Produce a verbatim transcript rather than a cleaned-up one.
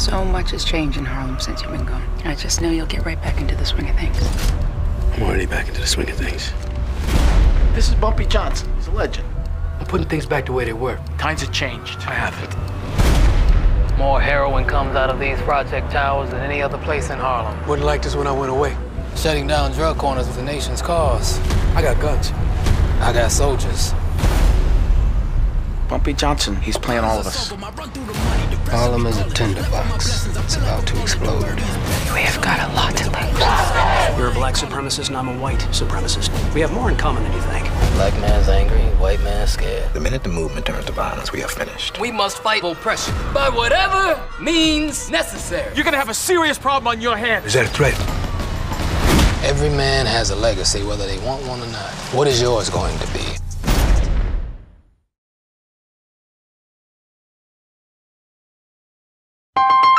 So much has changed in Harlem since you've been gone. I just know you'll get right back into the swing of things. I'm already back into the swing of things. This is Bumpy Johnson. He's a legend. I'm putting things back the way they were. Times have changed. I haven't. More heroin comes out of these project towers than any other place in Harlem. Wouldn't like this when I went away. Shutting down drug corners with the nation's cause. I got guns. I got soldiers. Bumpy Johnson, he's playing all of us. Harlem is a tinderbox. It's about to explode. We have got a lot to lose. You're a black supremacist and I'm a white supremacist. We have more in common than you think. Black man's angry, white man's scared. The minute the movement turns to violence, we are finished. We must fight oppression by whatever means necessary. You're gonna have a serious problem on your hands. Is that a threat? Every man has a legacy, whether they want one or not. What is yours going to be? you